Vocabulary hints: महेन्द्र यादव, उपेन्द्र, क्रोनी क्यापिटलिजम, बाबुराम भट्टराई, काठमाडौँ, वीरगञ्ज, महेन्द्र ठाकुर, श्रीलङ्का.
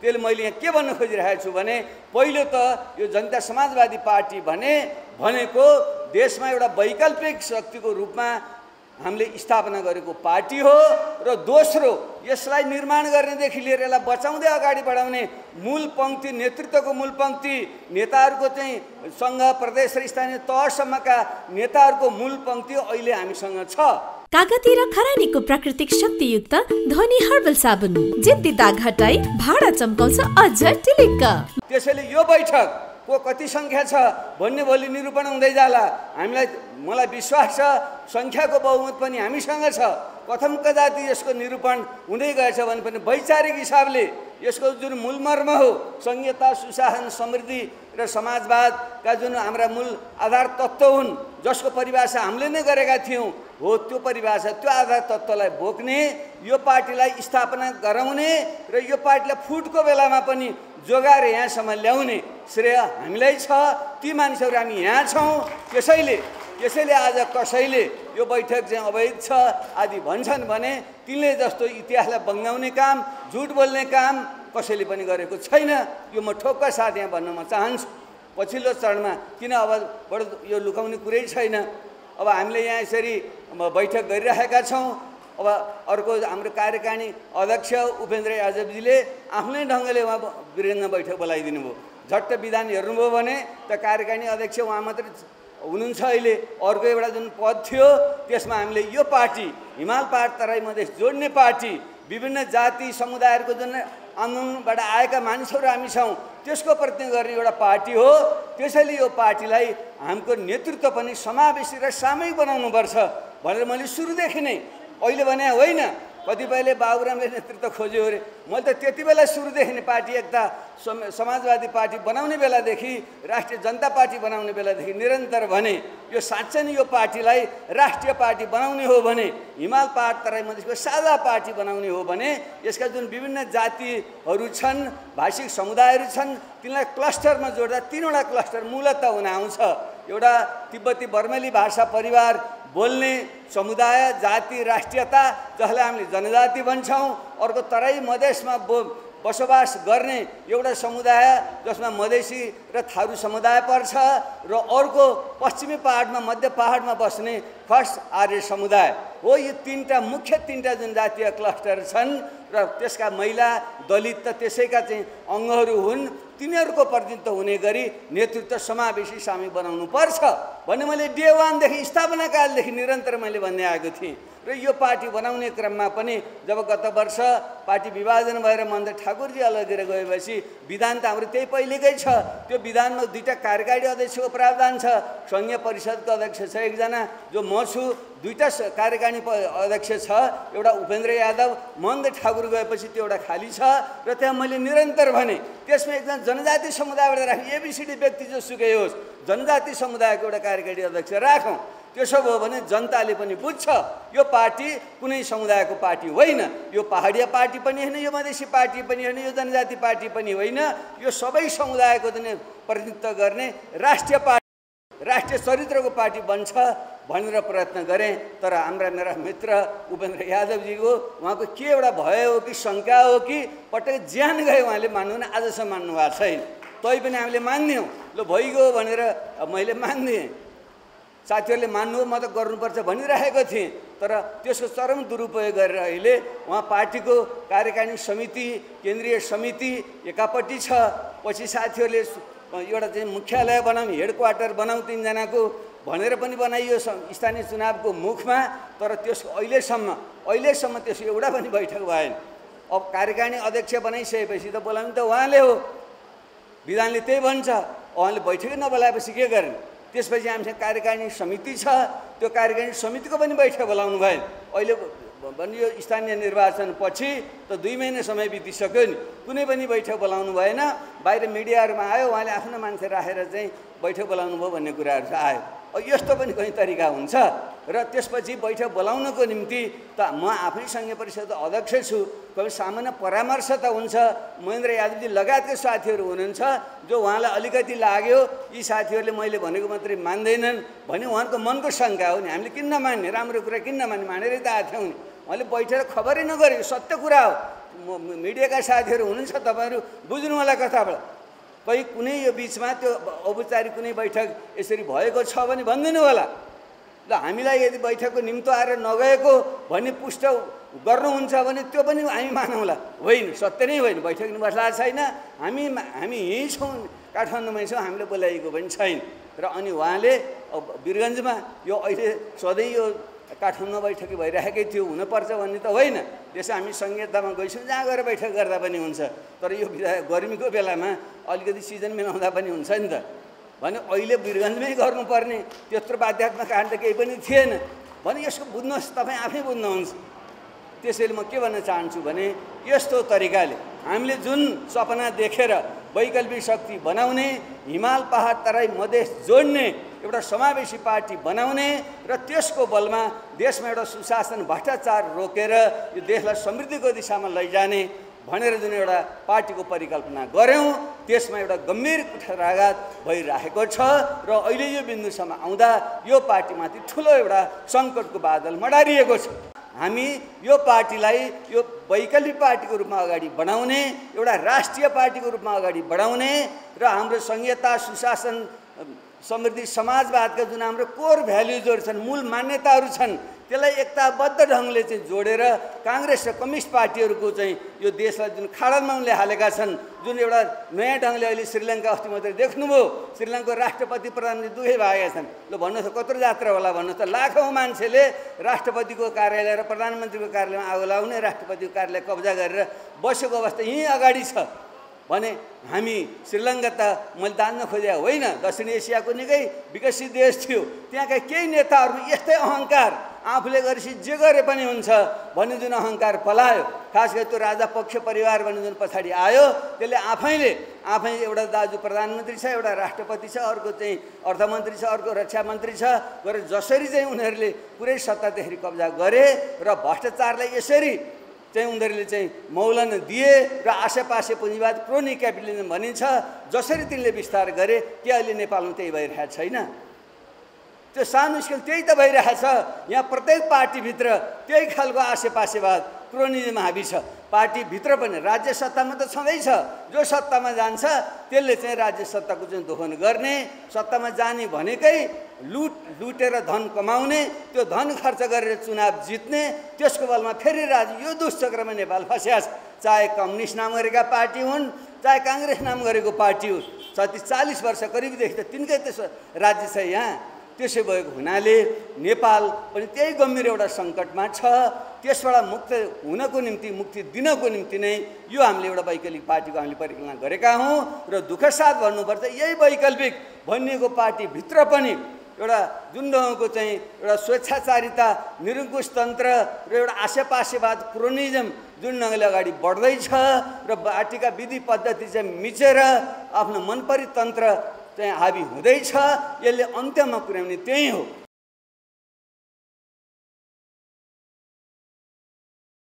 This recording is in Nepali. तेल मैले यहाँ के भन्न खोजिरहेको छु भने पहिलो त यो जनता समाजवादी पार्टी भनेको देशमा एउटा वैकल्पिक शक्तिको रूपमा हामीले स्थापना गरेको पार्टी हो र दोस्रो यसलाई निर्माण गर्नेदेखि लिएर यसलाई बचाउँदै अगाडि बढाउने मूल पंक्ति नेतृत्वको मूल पंक्ति नेताहरूको चाहिँ संघ प्रदेश र स्थानीय तहसम्मका नेताहरूको मूल पंक्ति अहिले हामीसँग छ। कागती र खरानीको प्राकृतिक शक्तियुक्त ध्वनि हर्बल साबुन जिद्दी दाग हटाई भाडा चम्काउँछ अझ टिलिक्क। त्यसैले यो बैठक को कति संख्या छ भन्ने भोलि निरूपण हुँदै जाला। हामीलाई मलाई विश्वास छ संख्याको बहुमत पनि हामीसँग छ। प्रथम कदाति यसको निरूपण हुँदै गएछ भने पनि वैचारिक हिसाबले यसको जुन मूलमर्म हो संघीयता सुशासन समृद्धि र समाजवादका जुन हाम्रा मूल आधार तत्त्व हुन् जसको परिभाषा हामीले नै गरेका थियौँ हो त्यो परिभाषा त्यो आधार तत्त्वलाई बोक्ने यो पार्टीलाई स्थापना गराउने र यो पार्टीलाई फुटको बेलामा पनि जोगाएर यहाँसम्म ल्याउने श्रेय हामीलाई छ। ती मानिसहरू हामी यहाँ छौँ। त्यसैले आज कसैले यो बैठक चाहिँ अवैध छ आदि भन्छन् भने तिनले जस्तो इतिहासलाई बङ्गाउने काम झुट बोल्ने काम कसैले पनि गरेको छैन। यो म ठोक्क साथ यहाँ भन्न म चाहन्छु। पछिल्लो चरणमा किन अब बडो यो लुकाउने कुरै छैन। अब हामीले यहाँ यसरी बैठक गरिरहेका छौँ। अब अर्को हाम्रो कार्यकारिणी अध्यक्ष उपेन्द्र यादवजीले आफ्नै ढङ्गले उहाँ वीरेन्द्र बैठक बोलाइदिनु भयो। झट्ट विधान हेर्नुभयो भने त कार्यकारिणी अध्यक्ष उहाँ मात्र हुनुहुन्छ। अहिले अर्को एउटा जुन पद थियो त्यसमा हामीले यो पार्टी हिमाल पहाड तराई मधेस जोड्ने पार्टी विभिन्न जाति समुदायहरूको जुन आन्दोलनबाट आएका मानिसहरू हामी छौँ त्यसको प्रतिनिधित्व गर्ने एउटा पार्टी हो। त्यसैले यो पार्टीलाई हाम्रो नेतृत्व पनि समावेशी र सामूहिक बनाउनुपर्छ भनेर मैले सुरुदेखि नै अहिले भने होइन कतिपयले बाबुरामले नेतृत्व खोज्यो अरे मैले त त्यति बेला सुरुदेखि नै पार्टी एकता समाजवादी पार्टी बनाउने बेलादेखि राष्ट्रिय जनता पार्टी बनाउने बेलादेखि निरन्तर भने यो साँच्चै नै यो पार्टीलाई राष्ट्रिय पार्टी बनाउने हो भने हिमाल पहाड तराई मधेसको साझा पार्टी बनाउने हो भने यसका जुन विभिन्न जातिहरू छन् भाषिक समुदायहरू छन् तिनलाई क्लस्टरमा जोड्दा तीनवटा क्लस्टर मूलत हुन आउँछ। एउटा तिब्बती बर्मेली भाषा परिवार बोल्ने समुदाय जाति राष्ट्रियता जसलाई हामीले जनजाति भन्छौँ। अर्को तराई मधेसमा बसोबास गर्ने एउटा समुदाय जसमा मधेसी र थारू समुदाय पर्छ र अर्को पश्चिमी पहाडमा मध्य पहाडमा बस्ने खस आर्य समुदाय हो। यो मुख्य तीनवटा जुन जातीय क्लस्टर छन् र त्यसका महिला दलित त त्यसैका चाहिँ अङ्गहरू हुन्। तिनीहरूको प्रतिनिधित्व हुने गरी नेतृत्व समावेशी सामूहिक बनाउनु पर्छ भन्ने मैले डे वानदेखि स्थापना कालदेखि निरन्तर मैले भन्दै आएको थिएँ। र यो पार्टी बनाउने क्रममा पनि जब गत वर्ष पार्टी विभाजन भएर महेन्द्र ठाकुरजी अलगेर गएपछि विधान त हाम्रो त्यही पहिलेकै छ। त्यो विधानमा दुईवटा कार्यकारी अध्यक्षको प्रावधान छ। संघीय परिषदको अध्यक्ष छ एकजना जो म छु। दुईवटा कार्यकारिणी अध्यक्ष छ। एउटा उपेन्द्र यादव महेन्द्र ठाकुर गएपछि त्यो एउटा खाली छ र त्यहाँ मैले निरन्तर भने त्यसमा एकजना जनजाति समुदायबाट राखेँ एबिसिडी व्यक्ति जोसुकै होस् जनजाति समुदायको एउटा कार्यकारी अध्यक्ष राखौँ। त्यसो भयो भने जनताले पनि बुझ्छ यो पार्टी कुनै समुदायको पार्टी होइन। यो पहाडिया पार्टी पनि होइन यो मधेसी पार्टी पनि होइन यो जनजाति पार्टी पनि होइन। यो सबै समुदायको प्रतिनिधित्व गर्ने राष्ट्रिय चरित्रको पार्टी बन्छ भनेर प्रयत्न गरेँ। तर हाम्रा मेरा मित्र उपेन्द्र यादवजीको उहाँको के एउटा भयो हो कि शङ्का हो कि पटक ज्यान गयो उहाँले मान्नु आजसम्म मान्नु भएको छैन। तै पनि हामीले मान्यौँ ल भइगयो भनेर मैले मान्दिएँ। साथीहरूले मान्नु हो म त गर्नुपर्छ भनिरहेको थिएँ। तर त्यसको चरम दुरुपयोग गरेर अहिले उहाँ पार्टीको कार्यकारिणी समिति केन्द्रीय समिति एकापट्टि छ। पछि साथीहरूले एउटा चाहिँ मुख्यालय बनाऊँ हेडक्वार्टर बनाऊँ तीनजनाको भनेर पनि बनाइयो स्थानीय चुनावको मुखमा। तर त्यसको अहिलेसम्म त्यसको एउटा पनि बैठक भएन। अब कार्यकारिणी अध्यक्ष बनाइसकेपछि त बोलाउनु त उहाँले हो। विधानले त्यही भन्छ। उहाँले बैठकै नबोलाएपछि के गर्ने। त्यसपछि हामीसँग कार्यकारिणी समिति छ। त्यो कार्यकारिणी समितिको पनि बैठक बोलाउनु भएन। अहिले भने यो स्थानीय निर्वाचनपछि त 2 महिना समय बितिसक्यो नि कुनै पनि बैठक बोलाउनु भएन। बाहिर मिडियाहरूमा आयो उहाँले आफ्नो मान्छे राखेर चाहिँ बैठक बोलाउनु भयो भन्ने कुराहरू आयो। यस्तो पनि कुनै तरिका हुन्छ। र त्यसपछि बैठक बोलाउनको निम्ति त म आफै संघीय परिषद अध्यक्ष छु। कोही सामान्य परामर्श त हुन्छ। महेन्द्र यादवजी लगायतका साथीहरू हुनुहुन्छ जो उहाँलाई अलिकति लाग्यो यी साथीहरूले मैले भनेको मात्रै मान्दैनन् भने उहाँको मनको शङ्का हो नि। हामीले किन नमान्ने राम्रो कुरा किन नमान्ने मानेरै त आएको थियौँ नि। उहाँले बैठेर खबरै नगरेको सत्य कुरा हो। मीडिया का साथी तब बुझ्नु होला कथाबाट कोही कुनै यो बीचमा त्यो औपचारिक कुनै बैठक यसरी भएको छ भने भन्दिनु होला। ल हामीलाई यदि बैठकको निम्तो आएर नगएको भन्ने पुष्ट गर्नुहुन्छ भने त्यो पनि हामी मानौँला। होइन, सत्य नै होइन, बैठक नि बस्ला छैन, हामी हामी यहीँ छौँ, काठमाडौँमै छौँ, हामीले बोलाइएको पनि छैन। र अनि उहाँले वीरगञ्जमा यो अहिले सधैँ यो काठमाडौँ बैठक भइरहेकै थियो हुनुपर्छ भन्ने त होइन। त्यसो हामी संहितामा गइसौँ, जहाँ गएर बैठक गर्दा पनि हुन्छ, तर यो गर्मीको बेलामा अलिकति सिजन मिलाउँदा पनि हुन्छ नि त। भने अहिले वीरगञ्जमै गर्नुपर्ने त्यत्रो बाध्यात्मक कारण त केही पनि थिएन भने यसको बुझ्नुहोस्, तपाईँ आफै बुझ्नुहुन्छ। त्यसैले म के भन्न चाहन्छु भने यस्तो तरिकाले हामीले जुन सपना देखेर वैकल्पिक शक्ति बनाउने, हिमाल पहाड तराई मधेस जोड्ने एउटा समावेशी पार्टी बनाउने र त्यसको बलमा देशमा एउटा सुशासन भ्रष्टाचार रोकेर यो देशलाई समृद्धिको दिशामा लैजाने भनेर जुन एउटा पार्टीको परिकल्पना गऱ्यौँ, त्यसमा एउटा गम्भीर कुठाराघात भइरहेको छ। र अहिले यो बिन्दुसम्म आउँदा यो पार्टीमाथि ठुलो एउटा सङ्कटको बादल मडारिएको छ। हामी यो पार्टीलाई यो वैकल्पिक पार्टीको रूपमा अगाडि बढाउने, एउटा राष्ट्रिय पार्टीको रूपमा अगाडि बढाउने र हाम्रो संहिता, सुशासन, समृद्धि, समाजवादका जुन हाम्रो कोर भ्याल्युजहरू छन्, मूल मान्यताहरू छन्, त्यसलाई एकताबद्ध ढङ्गले चाहिँ जोडेर काङ्ग्रेस र कम्युनिस्ट पार्टीहरूको चाहिँ यो देशलाई जुन खाडलमा उनले हालेका छन्, जुन एउटा नयाँ ढङ्गले अहिले श्रीलङ्का अस्ति मात्रै देख्नुभयो, श्रीलङ्काको राष्ट्रपति प्रधानमन्त्री दुवै भएका छन्। ल भन्नुहोस् कत्रो जात्रा होला भन्नुहोस् त। लाखौँ मान्छेले राष्ट्रपतिको कार्यालय र प्रधानमन्त्रीको कार्यालयमा आगो लाउने, राष्ट्रपतिको कार्यालय कब्जा गरेर बसेको अवस्था यहीँ अगाडि छ। भने हामी श्रीलङ्का त मैले तान्न खोजेको होइन, दक्षिण एसियाको निकै विकसित देश थियो, त्यहाँका केही नेताहरू यस्तै अहङ्कार, आफूले गरेपछि जे गरे पनि हुन्छ भन्ने जुन अहङ्कार पलायो, खास गरी त्यो राजा पक्ष परिवार भन्ने जुन पछाडि आयो, त्यसले आफैले आफै एउटा दाजु प्रधानमन्त्री छ, एउटा राष्ट्रपति छ, अर्को चाहिँ अर्थमन्त्री छ, अर्को रक्षा मन्त्री छ गरेर जसरी चाहिँ उनीहरूले पुरै सत्ता त्यसरी कब्जा गरे र भ्रष्टाचारलाई यसरी चाहिँ उनीहरूले चाहिँ मौलन दिए र आसेपासे पुँजीवाद, क्रोनी क्यापिटलिजम भनिन्छ, जसरी तिनले विस्तार गरे, के अहिले नेपालमा त्यही भइरहेको छैन? त्यो सानो स्केल त्यही त भइरहेछ। यहाँ प्रत्येक पार्टीभित्र त्यही खालको आसेपासेवाद, क्रोनिजम हाबी छ। पार्टीभित्र पनि राज्य सत्तामा त छँदैछ, जो सत्तामा जान्छ त्यसले चाहिँ राज्य सत्ताको चाहिँ दोहन गर्ने, सत्तामा जाने भनेकै लुटेर धन कमाउने, त्यो धन खर्च गरेर चुनाव जित्ने, त्यसको बलमा फेरि राज्य यो दुष्चक्रमा नेपाल फस्यास। चाहे कम्युनिस्ट नाम गरेका पार्टी हुन्, चाहे काङ्ग्रेस नाम गरेको पार्टी हुन्, 30-40 वर्ष करिबदेखि त तिनकै त्यसो राज्य छ यहाँ। त्यसै भएको हुनाले नेपाल पनि त्यही गम्भीर एउटा सङ्कटमा छ। त्यसबाट मुक्त हुनको निम्ति, मुक्ति दिनको निम्ति नै यो हामीले एउटा वैकल्पिक पार्टीको हामीले परिकल्पना गरेका हौँ। र दुःखसाथ भन्नुपर्छ, यही वैकल्पिक भनिएको पार्टीभित्र पनि एउटा जुन ढङ्गको चाहिँ एउटा स्वेच्छाचारिता, निरङ्कुश तन्त्र र एउटा आसेपासेवाद, क्रोनिजम जुन ढङ्गले अगाडि बढ्दैछ र पार्टीका विधि पद्धति चाहिँ मिचेर आफ्नो मनपरी तन्त्र त्यहाँ हावी हुँदैछ, यसले अन्त्यमा पुर्याउने त्यही हो।